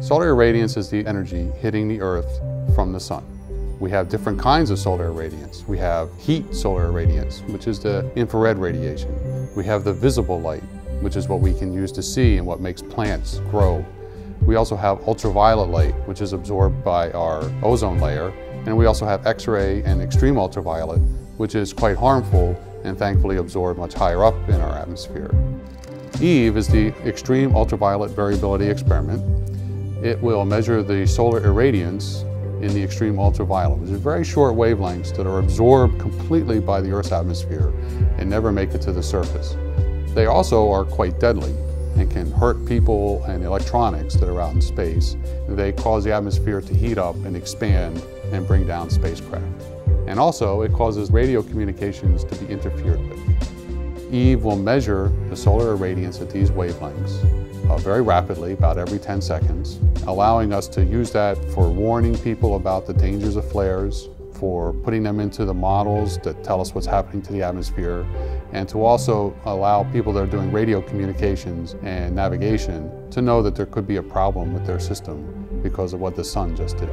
Solar irradiance is the energy hitting the Earth from the sun. We have different kinds of solar irradiance. We have heat solar irradiance, which is the infrared radiation. We have the visible light, which is what we can use to see and what makes plants grow. We also have ultraviolet light, which is absorbed by our ozone layer. And we also have X-ray and extreme ultraviolet, which is quite harmful and thankfully absorbed much higher up in our atmosphere. EVE is the Extreme Ultraviolet Variability Experiment. It will measure the solar irradiance in the extreme ultraviolet, which are very short wavelengths that are absorbed completely by the Earth's atmosphere and never make it to the surface. They also are quite deadly and can hurt people and electronics that are out in space. They cause the atmosphere to heat up and expand and bring down spacecraft. And also, it causes radio communications to be interfered with. EVE will measure the solar irradiance at these wavelengths very rapidly, about every 10 seconds, allowing us to use that for warning people about the dangers of flares, for putting them into the models that tell us what's happening to the atmosphere, and to also allow people that are doing radio communications and navigation to know that there could be a problem with their system because of what the sun just did.